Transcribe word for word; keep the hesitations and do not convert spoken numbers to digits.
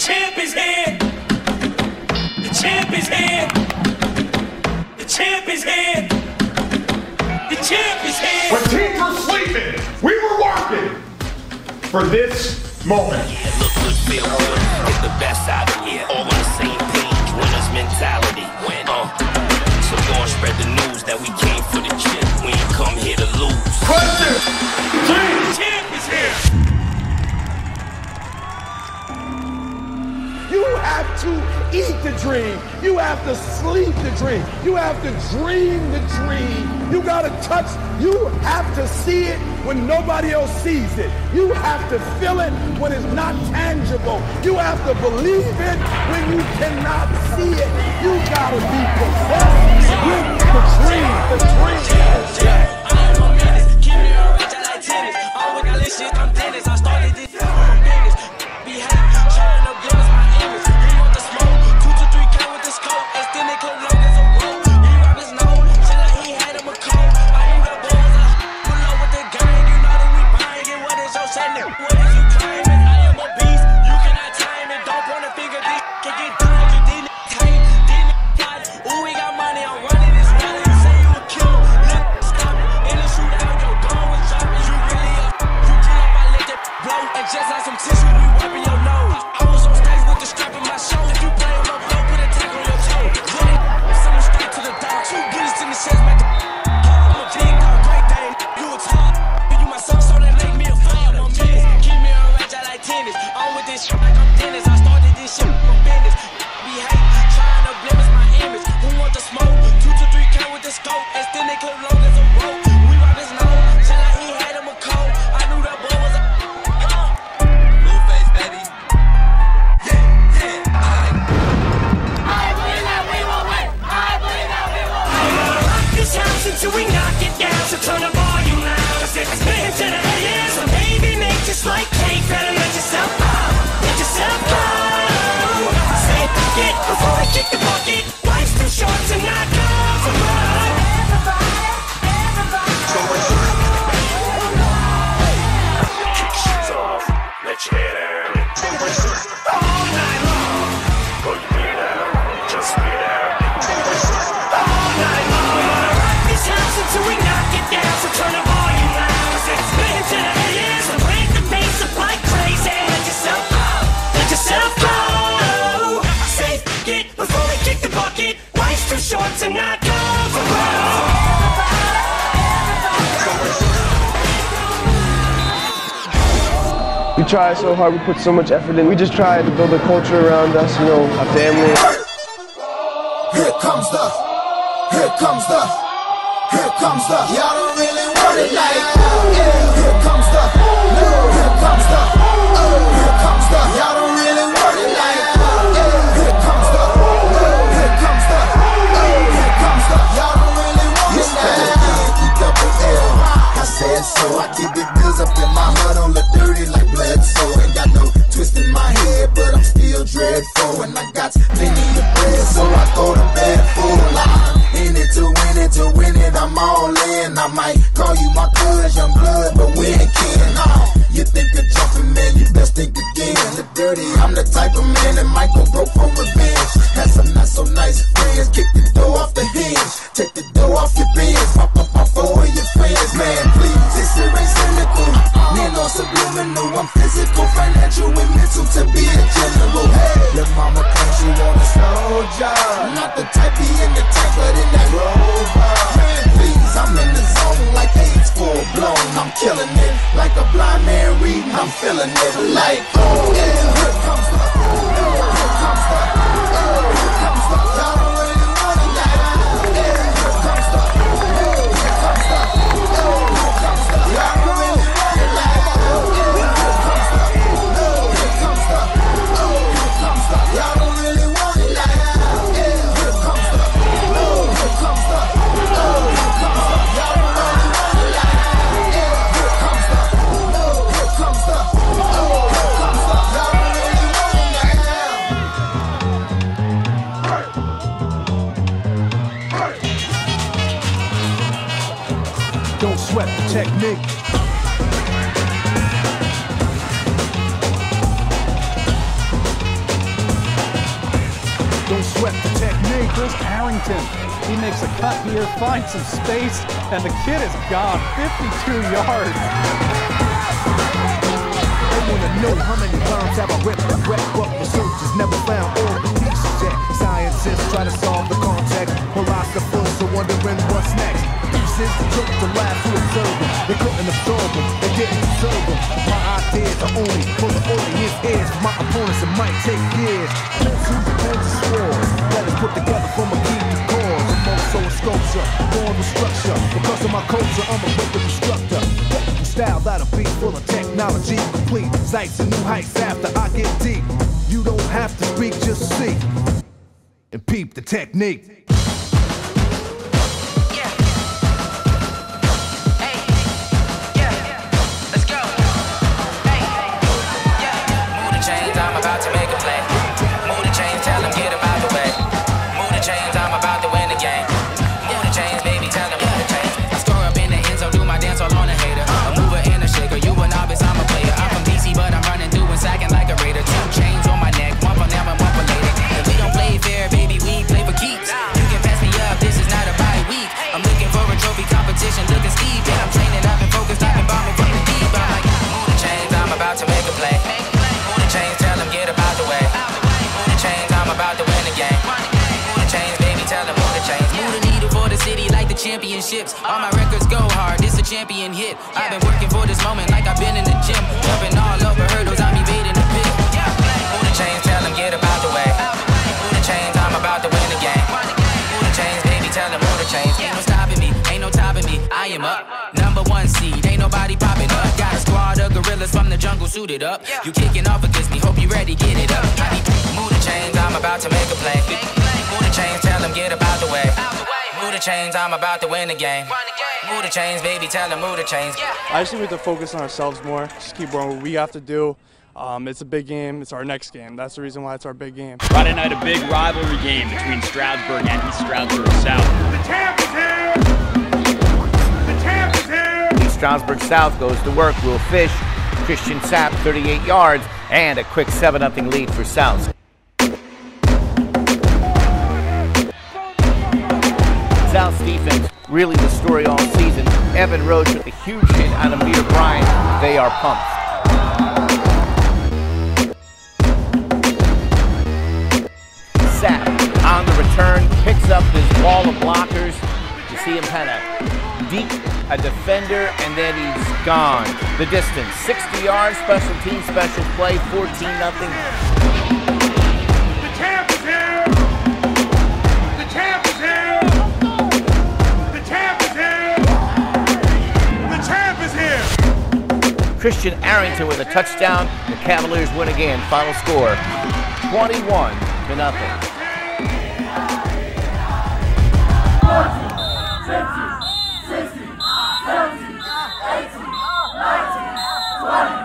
champ is here. The champ is here. The champ is here. The champ is here. When teams were sleeping, we were working for this moment. Yeah, look, look, feel good. Get the best out of here. All on the same page. Winner's mentality. Win. Uh, so go and spread the news that we came for the chip. We ain't come here to lose. Question. The champ is here. You have to eat the dream. You have to sleep the dream. You have to dream the dream. You gotta touch. You have to see it when nobody else sees it. You have to feel it when it's not tangible. You have to believe it when you cannot see it. You gotta be possessed with the dream. The dream. I ain't no menace. Keep me on record like tennis. I work on this shit. I'm Dennis. I started this. We try so hard, we put so much effort in. We just try to build a culture around us, you know, a family. Here comes the, here comes the, here comes the. Y'all don't really want it like, yeah. Here comes the, here comes the, here comes the. Y'all don't really want it like, yeah. Here comes the, here comes the, here comes the. Y'all don't really want it like. I said so, I keep the bills up in my heart, don't look dirty like blood, so ain't got no twist in my head, but I'm still dreadful, and I got plenty of bread, so I throw the bad fool, I'm in it to win it, to win it, I'm all in, I might call you my cuz, young blood, but we ain't kidding, oh, you think of jumping, man, you best think again, the dirty, I'm the type of man that might go broke for revenge, had some not so nice friends, kick the door off the hinge, take the door off your bins, pop up my four of your friends, man, please, this shit ain't cynical, nano subliminal, I'm physical, financial, and mental to be a general, hey, your mama claims you want a soldier, not the type he in the tank, but in that rover, man, please, I'm in the zone like AIDS full blown, I'm killing it, like a blind man reading, I'm feeling it, like, oh, yeah, here comes the, here comes the, here comes the, y'all don't really want it like, yeah, here comes the, here comes the, here comes the, y'all don't really want it like, yeah, here comes the, here comes the, here comes the, y'all don't really want it like, yeah, here comes the, here comes the, here comes the, y'all don't really want it like, yeah, here comes the, here comes the, here comes the, y'all don't really want it like. swept the technique. There's Arrington. He makes a cut here, finds some space, and the kid is gone. fifty-two yards. I want to know how many bombs have I ripped and wrecked, but researchers never found all the pieces yet. Scientists try to solve the context. Philosophers are wondering what's next. Pieces took the lab to observe them. They couldn't absorb them. They didn't serve them. My ideas are only for the audience ears. My opponents, it might take years. Pencils, pens, and swords. Let us put together from a key to cause. I'm also a sculpture, born with structure. Because of my culture, I'm a perfect instructor. Technical style that'll be full of technology. Complete sights and new heights after I get deep. You don't have to speak, just see. And peep the technique. Championships, all my records go hard, it's a champion hit. I've been working for this moment like I've been in the gym. Jumping all over hurdles, I'm evading the pit. Move the chains, tell them get about the way. Move the chains, I'm about to win the game. Move the chains, baby, tell them move the chains. Ain't no stopping me, ain't no topping me, I am up. Number one seed, ain't nobody popping up. Got a squad of gorillas from the jungle suited up. You kicking off against me, hope you ready, get it up. I be move the chains, I'm about to make a play. Move the chains, tell them get about the way. Move the chains, I'm about to win the game. Move the chains, baby, tell them move the chains. I just think we have to focus on ourselves more. Just keep going what we have to do. Um, it's a big game. It's our next game. That's the reason why it's our big game. Friday night, a big rivalry game between Stroudsburg and East Stroudsburg South. The champ is here! The champ is here! East Stroudsburg South goes to work. Will Fish, Christian Sapp, thirty-eight yards, and a quick seven nothing lead for South. South's defense, really the story all season. Evan Roach with a huge hit on Amir Bryant. They are pumped. Sapp on the return, picks up this wall of blockers. You see him kind of deep, a defender, and then he's gone. The distance, sixty yards, special team, special play, fourteen nothing. Christian Arrington with a touchdown. The Cavaliers win again. Final score, twenty-one to nothing. sixty, sixty, seventy, eighty, ninety, twenty.